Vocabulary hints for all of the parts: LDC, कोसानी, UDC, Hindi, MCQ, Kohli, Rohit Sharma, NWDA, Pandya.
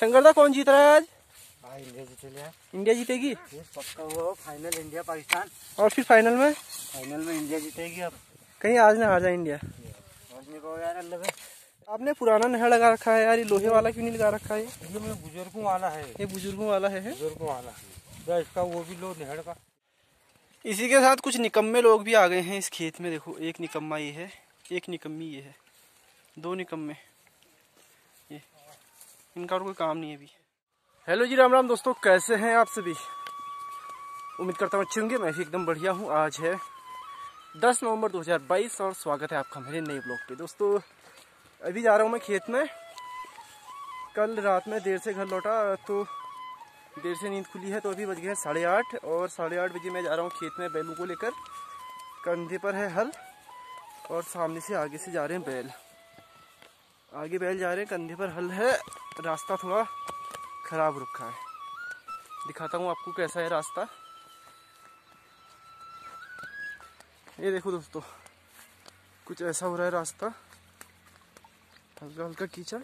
शंकरदा कौन जीत रहा है आज? भाई इंडिया जीतेगा। इंडिया जीतेगी पक्का हुआ। फाइनल इंडिया पाकिस्तान और फिर फाइनल में इंडिया जीतेगी। अब कहीं आज ना हार जाए इंडिया। आपने पुराना नहर लगा रखा है यार, ये लोहे वाला क्यों नहीं लगा रखा है? ये मेरे बुजुर्गों वाला है। ये बुजुर्गों वाला है? बुजुर्गों वाला है इसका, वो भी लो नहर का। इसी के साथ कुछ निकम्मे लोग भी आ गए हैं इस खेत में। देखो एक निकम्मा ये है, एक निकम्मी ये है, दो निकम्मे ये, इनका और कोई काम नहीं है अभी। हेलो जी, राम राम दोस्तों, कैसे हैं आप सभी? उम्मीद करता हूँ अच्छे होंगे। मैं भी एकदम बढ़िया हूँ। आज है 10 नवंबर 2022 और स्वागत है आपका मेरे नए ब्लॉग पे। दोस्तों अभी जा रहा हूँ मैं खेत में। कल रात में देर से घर लौटा तो देर से नींद खुली है, तो अभी बज गए हैं 8:30 और 8:30 बजे मैं जा रहा हूँ खेत में बैलों को लेकर। कंधे पर है हल और सामने से आगे से जा रहे हैं बैल, आगे बैल जा रहे हैं, कंधे पर हल है। रास्ता थोड़ा ख़राब रखा है, दिखाता हूँ आपको कैसा है रास्ता। ये देखो दोस्तों कुछ ऐसा हो रहा है रास्ता, हल्का हल्का कीचड़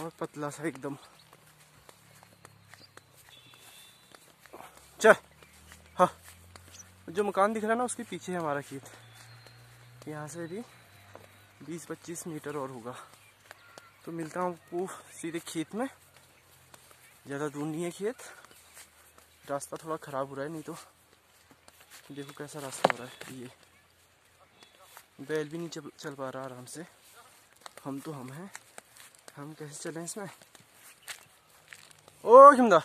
और पतला सा एकदम। चल हाँ, जो मकान दिख रहा है ना उसके पीछे है हमारा खेत। यहाँ से भी 20-25 मीटर और होगा तो मिलता हूँ आपको सीधे खेत में। ज़्यादा दूर नहीं है खेत। रास्ता थोड़ा ख़राब हो रहा है, नहीं तो देखो कैसा रास्ता हो रहा है। ये बैल भी नहीं चल पा रहा आराम से। हम कैसे चलें इसमें? ओ खिमदा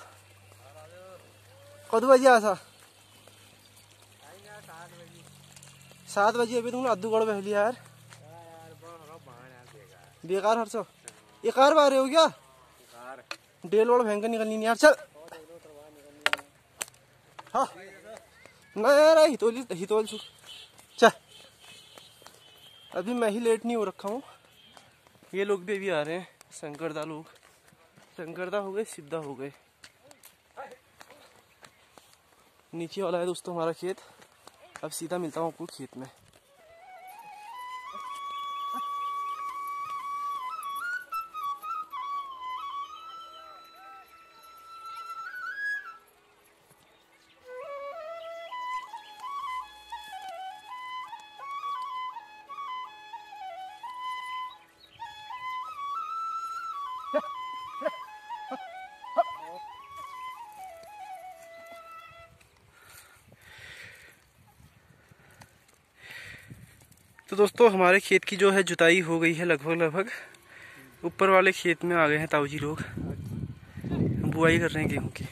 कदू बजे आसा? 7 बजे। अभी तुमने अद्दू गड़ बहली यार, बेकार हर सो एकार बार रहे हो क्या? डेल वाड़ भयंकर निकलनी नहीं यार। चल हाँ ना यार, हितोल छू। चल अभी मैं ही लेट नहीं हो रखा हूँ। ये लोग भी अभी आ रहे हैं, शंकरदा लोग। शंकरदा हो गए, सिद्धा हो गए। नीचे वाला है दोस्तों हमारा खेत। अब सीधा मिलता हूँ आपको खेत में। तो दोस्तों हमारे खेत की जो है जुताई हो गई है लगभग। ऊपर वाले खेत में आ गए हैं ताऊजी लोग, बुआई कर रहे हैं गेहूँ की।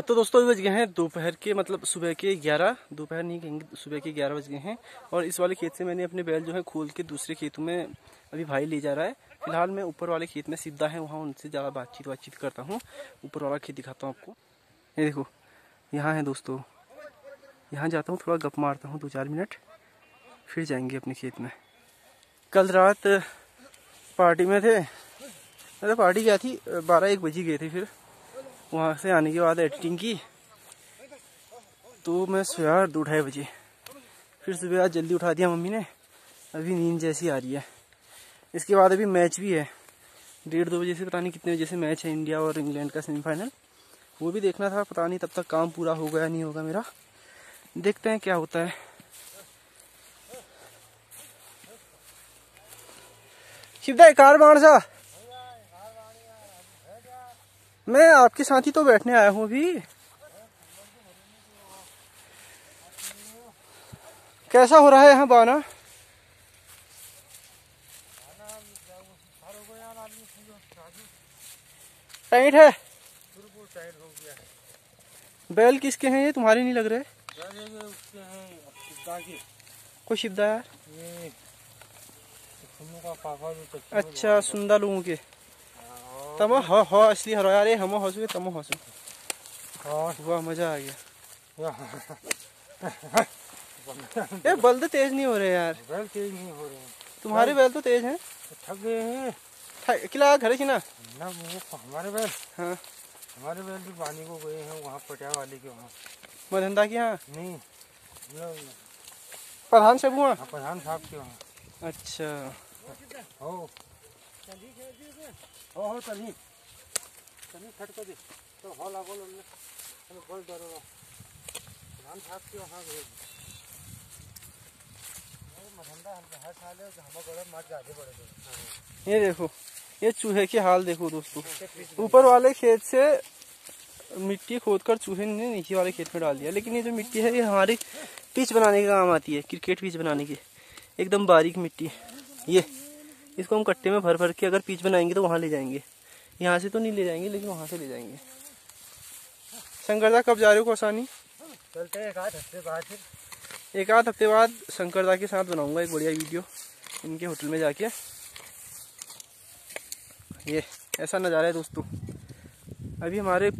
तो दोस्तों बज गए हैं दोपहर के, मतलब सुबह के 11, दोपहर नहीं कहेंगे, सुबह के 11 बज गए हैं। और इस वाले खेत से मैंने अपने बैल जो है खोल के दूसरे खेतों में अभी भाई ले जा रहा है। फिलहाल मैं ऊपर वाले खेत में सीधा है, वहाँ उनसे ज़्यादा बातचीत करता हूँ। ऊपर वाला खेत दिखाता हूँ आपको। ये देखो यहाँ है दोस्तों, यहाँ जाता हूँ, थोड़ा गप मारता हूँ 2-4 मिनट, फिर जाएंगे अपने खेत में। कल रात पार्टी में थे, अरे पार्टी क्या थी, 12-1 बजे गए थे। फिर वहाँ से आने के बाद एडिटिंग की तो मैं सोया 2-2:30 बजे। फिर सुबह आज जल्दी उठा दिया मम्मी ने, अभी नींद जैसी आ रही है। इसके बाद अभी मैच भी है 1:30-2 बजे से, पता नहीं कितने बजे से मैच है इंडिया और इंग्लैंड का सेमीफाइनल। वो भी देखना था, पता नहीं तब तक काम पूरा होगा या नहीं होगा मेरा। देखते हैं क्या होता है। शिवदा कार बाण सा, मैं आपके साथ ही तो बैठने आया हूँ। अभी कैसा हो रहा है यहाँ बाना? टाइट है। बैल किसके हैं ये? तुम्हारे नहीं लग रहे? कोई शिवदा यार, अच्छा सुंदा लोगों के तमा हो असली हरो यार, हम हंसू तमो हंसू। वाह मजा आ गया। ये बल तो तेज नहीं हो रहे यार। बैल तेज नहीं हो रहे, तुम्हारे बैल तो तेज हैं। थक गए हैं किला घर से ना। हमारे बैल, हाँ हमारे बैल भी पानी को गए हैं वहाँ पटिया वाले के वहाँ। मधंदा के यहाँ नहीं, प्रधान साहब हुआ, प्रधान साहब के वहाँ। अच्छा हो तनी तनी खटको दे तो होला बोल हमने हम बोल डरो धान छाप के वहां गए और मधंदा हम हर साल है हम बड़ा मर जाते बड़े। ये देखो ये चूहे की हाल देखो दोस्तों, ऊपर वाले खेत से मिट्टी खोदकर चूहे ने नीचे वाले खेत में डाल दिया। लेकिन ये जो मिट्टी है ये हमारी पिच बनाने के काम आती है, क्रिकेट पिच बनाने की, एकदम बारीक मिट्टी। ये इसको हम कट्टे में भर भर के अगर पिच बनाएंगे तो वहाँ ले जाएंगे, यहाँ से तो नहीं ले जाएंगे लेकिन वहाँ से ले जाएंगे। शंकरदा कब जा रहे हो कोसानी? चलते हैं एक आध हफ्ते बाद, फिर एक आध हफ्ते बाद शंकरदा के साथ बनाऊंगा एक बढ़िया वीडियो इनके होटल में जाके। ये ऐसा नज़ारा है दोस्तों। अभी हमारे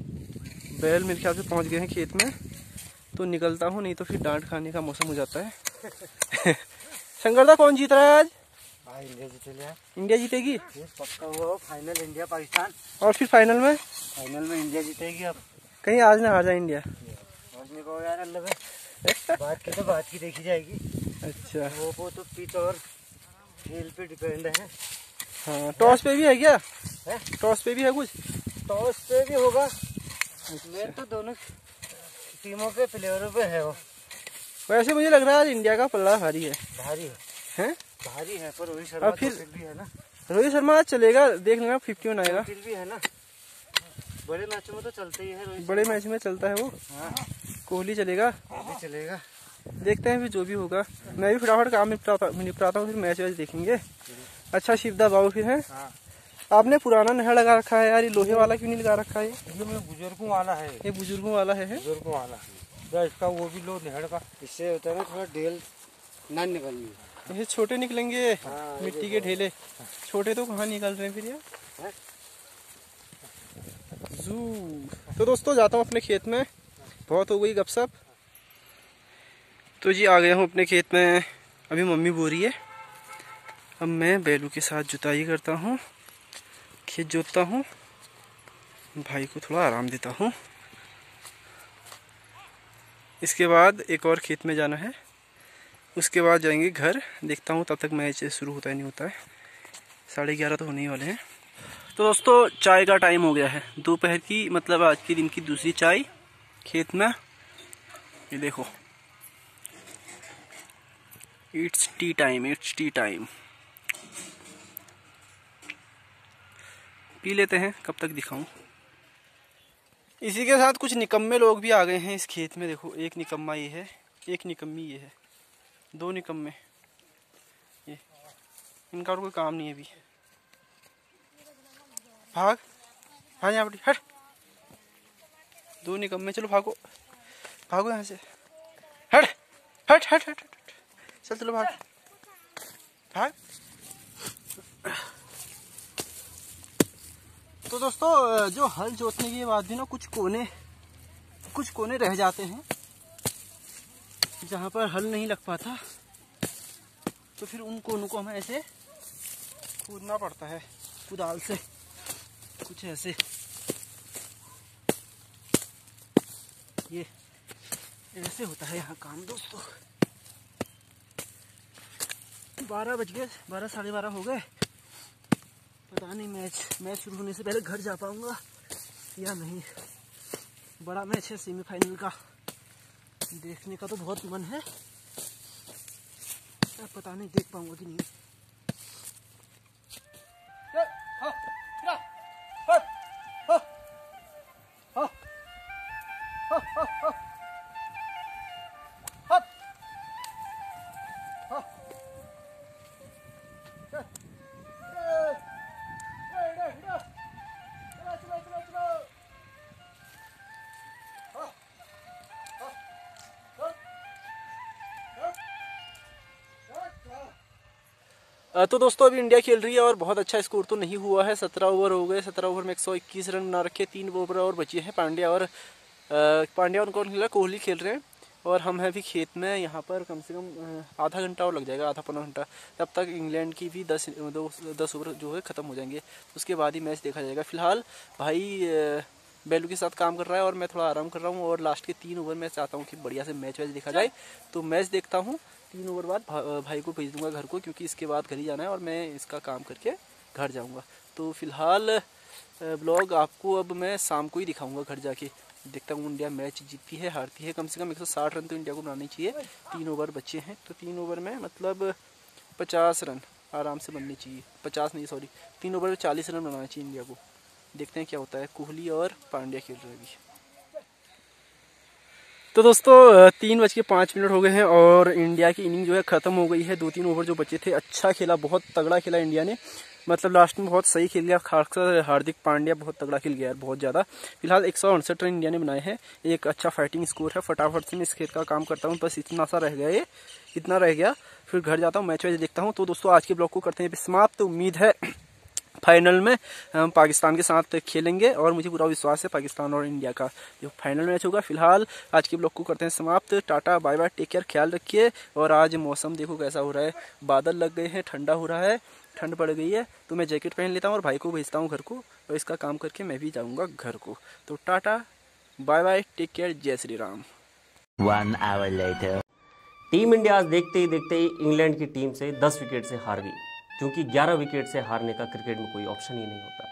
बैल मेरे ख्याल से पहुँच गए हैं खेत में, तो निकलता हूँ नहीं तो फिर डांट खाने का मौसम हो जाता है। शंकरदा कौन जीत रहा है आज? इंडिया जीतेगी पक्का हुआ, फाइनल इंडिया पाकिस्तान। और फिर फाइनल में इंडिया जीतेगी। अब कहीं आज ना हार जाए इंडिया, हारने को यार अल्लाह पे। बात की देखी जाएगी। अच्छा वो तो पिच और खेल पे डिपेंड है। हाँ, टॉस पे भी है क्या? टॉस पे भी है कुछ? टॉस पे भी होगा। मेरे तो दोनों टीमों के प्लेयरों पे है वो। वैसे मुझे लग रहा है आज इंडिया का पल्ला भारी है पर रोहित शर्मा फिर भी है ना। रोहित शर्मा चलेगा, देख लेना 50 बनाएगा। फिर भी है ना, बड़े मैचों में तो चलते ही है, बड़े मैच में चलता है वो। हाँ। कोहली चलेगा। देखते हैं फिर जो भी होगा। मैं भी फटाफट काम निपटाता हूँ, फिर मैच वैच देखेंगे। अच्छा शिवदा बाबू फिर है। हाँ। आपने पुराना नहर लगा रखा है यार, ये लोहे वाला क्यों नहीं लगा रखा है? ये बुजुर्गों वाला है। इसका वो भी लो नहर का, इससे होता है ना थोड़ा ढेल ना निकलनी, ये छोटे निकलेंगे। हाँ, मिट्टी के ढेले छोटे तो कहाँ निकल रहे हैं फिर यार। तो दोस्तों जाता हूँ अपने खेत में, बहुत हो गई गपशप। तो जी आ गया हूँ अपने खेत में। अभी मम्मी बो रही है, अब मैं बैलू के साथ जुताई करता हूँ, खेत जोतता हूँ, भाई को थोड़ा आराम देता हूँ। इसके बाद एक और खेत में जाना है, उसके बाद जाएंगे घर। देखता हूँ तब तक मैच शुरू होता है नहीं होता है। 11:30 तो होने ही वाले हैं। तो दोस्तों चाय का टाइम हो गया है, दोपहर की, मतलब आज के दिन की दूसरी चाय खेत में। ये देखो इट्स टी टाइम पी लेते हैं, कब तक दिखाऊं। इसी के साथ कुछ निकम्मे लोग भी आ गए हैं इस खेत में। देखो एक निकम्मा ये है, एक निकम्मी ये है, दो निकम्मे। ये इनका और कोई काम नहीं है अभी। भाग यहाँ पर, हट। दो निकम्मे, चलो भागो यहाँ से, हट चलो भाग। तो दोस्तों जो हल जोतने के बाद भी ना कुछ कोने रह जाते हैं जहाँ पर हल नहीं लग पाता, तो फिर उन कोनों को हमें ऐसे खोदना पड़ता है कुदाल से, कुछ ऐसे। ये ऐसे होता है यहाँ काम दोस्तों। 12 बज गए 12 साढ़े 12 हो गए। पता नहीं मैच शुरू होने से पहले घर जा पाऊँगा या नहीं। बड़ा मैच है सेमीफाइनल का, देखने का तो बहुत मन है, पता नहीं देख पाऊंगा कि नहीं। तो दोस्तों अभी इंडिया खेल रही है और बहुत अच्छा स्कोर तो नहीं हुआ है। 17 ओवर हो गए, 17 ओवर में 121 रन बना रखे। 3 ओवर और बचे हैं। पांड्या और कौन खेल रहा है? कोहली खेल रहे हैं। और हम हैं अभी खेत में, यहाँ पर कम से कम आधा घंटा और लग जाएगा, आधा 15 घंटा। तब तक इंग्लैंड की भी 10 ओवर जो है ख़त्म हो जाएंगे, उसके बाद ही मैच देखा जाएगा। फिलहाल भाई बैलू के साथ काम कर रहा है और मैं थोड़ा आराम कर रहा हूँ। और लास्ट के 3 ओवर मैं चाहता हूँ कि बढ़िया से मैच देखा जाए, तो मैच देखता हूँ। 3 ओवर बाद भाई को भेज दूंगा घर को, क्योंकि इसके बाद घर ही जाना है और मैं इसका काम करके घर जाऊँगा। तो फिलहाल ब्लॉग आपको अब मैं शाम को ही दिखाऊंगा घर जाके। देखता हूँ इंडिया मैच जीतती है हारती है, कम से कम 160 रन तो इंडिया को बनानी चाहिए। 3 ओवर बचे हैं तो 3 ओवर में मतलब 50 रन आराम से बनने चाहिए, 50 नहीं सॉरी 3 ओवर में 40 रन बनाना चाहिए इंडिया को। देखते हैं क्या होता है। कोहली और पांड्या खेल रहे अभी। तो दोस्तों 3:05 हो गए हैं और इंडिया की इनिंग जो है ख़त्म हो गई है। 2-3 ओवर जो बचे थे, अच्छा खेला, बहुत तगड़ा खेला इंडिया ने, मतलब लास्ट में बहुत सही खेल गया। खासकर हार्दिक पांड्या बहुत तगड़ा खेल गया यार, बहुत ज़्यादा। फिलहाल 168 रन इंडिया ने बनाए हैं, एक अच्छा फाइटिंग स्कोर है। फटाफट से मैं इस खेल का काम करता हूँ, बस इतना सा रह गया, ये इतना रह गया, फिर घर जाता हूँ, मैच वैच देखता हूँ। तो दोस्तों आज के ब्लॉग को करते हैं समाप्त। तो उम्मीद है फाइनल में हम पाकिस्तान के साथ खेलेंगे और मुझे पूरा विश्वास है पाकिस्तान और इंडिया का जो फाइनल मैच होगा। फिलहाल आज के ब्लॉग को करते हैं समाप्त। Tata bye bye, take care, ख्याल रखिए। और आज मौसम देखो कैसा हो रहा है, बादल लग गए हैं, ठंडा हो रहा है, ठंड पड़ गई है। तो मैं जैकेट पहन लेता हूँ और भाई को भेजता हूँ घर को, और इसका काम करके मैं भी जाऊँगा घर को। तो tata bye bye, take care, जय Shri Ram. 1 hour later team India आज देखते ही देखते इंग्लैंड की टीम से 10 विकेट से हार गई, क्योंकि 11 विकेट से हारने का क्रिकेट में कोई ऑप्शन ही नहीं होता।